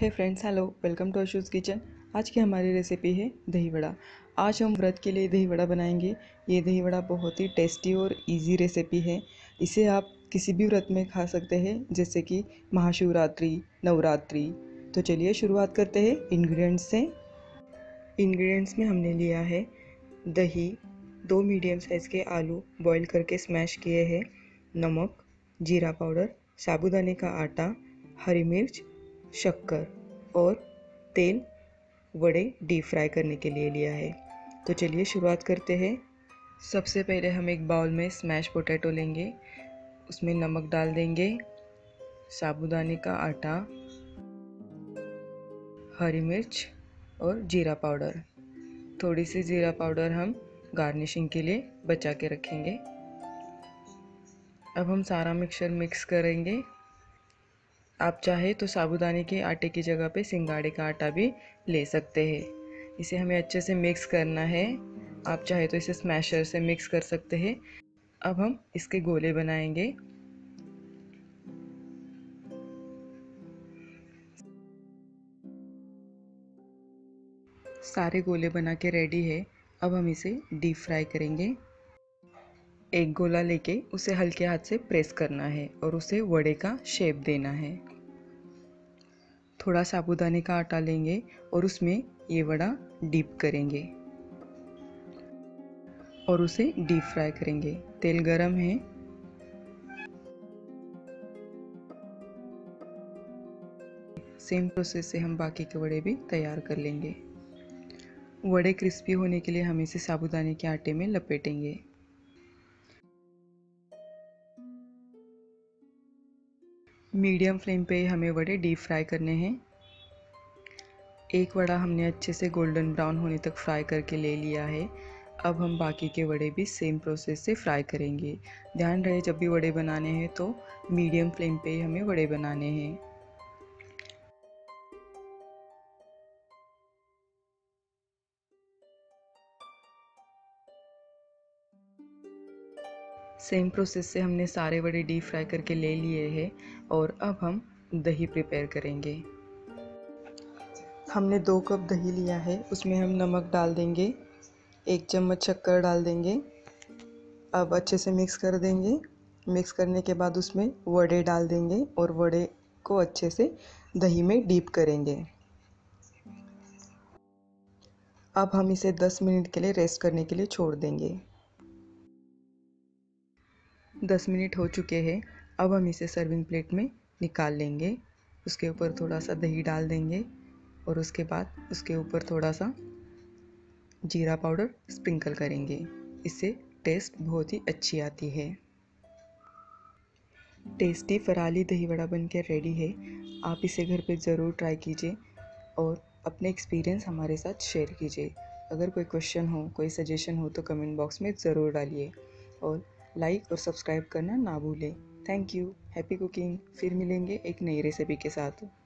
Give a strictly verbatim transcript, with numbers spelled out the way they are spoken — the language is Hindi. Hey friends, hello, welcome to Ashu's kitchen. आज की हमारी रेसिपी है दही वड़ा। आज हम व्रत के लिए दही वड़ा बनाएंगे। ये दही वड़ा बहुत ही टेस्टी और इजी रेसिपी है। इसे आप किसी भी व्रत में खा सकते हैं, जैसे कि महाशिवरात्रि, नवरात्रि। तो चलिए शुरुआत करते हैं इंग्रेडिएंट्स से। इंग्रेडिएंट्स में हमने लिया है दही, दो मीडियम साइज़ के आलू बॉईल करके स्मैश किए हैं, नमक, जीरा पाउडर, साबुदाने का आटा, हरी मिर्च, शक्कर और तेल वड़े डीप फ्राई करने के लिए लिया है। तो चलिए शुरुआत करते हैं। सबसे पहले हम एक बाउल में स्मैश पोटैटो लेंगे, उसमें नमक डाल देंगे, साबुदाने का आटा, हरी मिर्च और जीरा पाउडर। थोड़ी सी जीरा पाउडर हम गार्निशिंग के लिए बचा के रखेंगे। अब हम सारा मिक्सचर मिक्स करेंगे। आप चाहे तो साबुदाने के आटे की जगह पे सिंगाड़े का आटा भी ले सकते हैं। इसे हमें अच्छे से मिक्स करना है। आप चाहे तो इसे स्मैशर से मिक्स कर सकते हैं। अब हम इसके गोले बनाएंगे। सारे गोले बना के रेडी है। अब हम इसे डीप फ्राई करेंगे। एक गोला लेके उसे हल्के हाथ से प्रेस करना है और उसे वड़े का शेप देना है। थोड़ा साबुदाने का आटा लेंगे और उसमें ये वड़ा डीप करेंगे और उसे डीप फ्राई करेंगे। तेल गरम है, सेम प्रोसेस से हम बाकी के वड़े भी तैयार कर लेंगे। वड़े क्रिस्पी होने के लिए हम इसे साबुदाने के आटे में लपेटेंगे। मीडियम फ्लेम पे हमें वड़े डीप फ्राई करने हैं। एक वड़ा हमने अच्छे से गोल्डन ब्राउन होने तक फ्राई करके ले लिया है। अब हम बाकी के वड़े भी सेम प्रोसेस से फ्राई करेंगे। ध्यान रहे, जब भी वड़े बनाने हैं तो मीडियम फ्लेम पे हमें वड़े बनाने हैं। सेम प्रोसेस से हमने सारे वड़े डीप फ्राई करके ले लिए हैं और अब हम दही प्रिपेयर करेंगे। हमने दो कप दही लिया है, उसमें हम नमक डाल देंगे, एक चम्मच शक्कर डाल देंगे। अब अच्छे से मिक्स कर देंगे। मिक्स करने के बाद उसमें वड़े डाल देंगे और वड़े को अच्छे से दही में डीप करेंगे। अब हम इसे दस मिनट के लिए रेस्ट करने के लिए छोड़ देंगे। दस मिनट हो चुके हैं। अब हम इसे सर्विंग प्लेट में निकाल लेंगे। उसके ऊपर थोड़ा सा दही डाल देंगे और उसके बाद उसके ऊपर थोड़ा सा जीरा पाउडर स्प्रिंकल करेंगे। इससे टेस्ट बहुत ही अच्छी आती है। टेस्टी फराली दही वड़ा बनकर रेडी है। आप इसे घर पे ज़रूर ट्राई कीजिए और अपने एक्सपीरियंस हमारे साथ शेयर कीजिए। अगर कोई क्वेश्चन हो, कोई सजेशन हो तो कमेंट बॉक्स में ज़रूर डालिए और लाइक और सब्सक्राइब करना ना भूलें। Thank you, happy cooking. फिर मिलेंगे एक नई रेसिपी के साथ।